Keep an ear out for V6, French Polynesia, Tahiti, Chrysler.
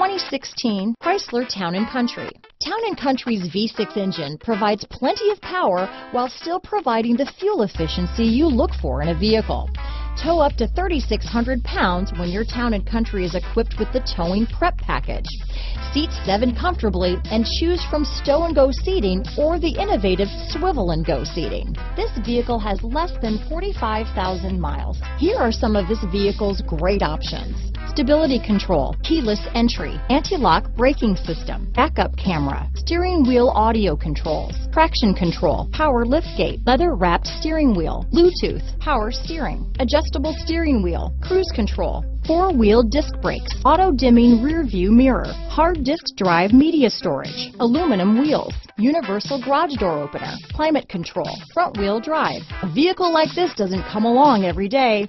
2016 Chrysler Town & Country. Town & Country's V6 engine provides plenty of power while still providing the fuel efficiency you look for in a vehicle. Tow up to 3,600 pounds when your Town & Country is equipped with the towing prep package. Seat seven comfortably and choose from stow and go seating or the innovative swivel and go seating. This vehicle has less than 45,000 miles. Here are some of this vehicle's great options: stability control, keyless entry, anti-lock braking system, backup camera, steering wheel audio controls, traction control, power liftgate, leather-wrapped steering wheel, Bluetooth, power steering, adjustable steering wheel, cruise control, four-wheel disc brakes, auto-dimming rear-view mirror, hard disk drive media storage, aluminum wheels, universal garage door opener, climate control, front-wheel drive. A vehicle like this doesn't come along every day.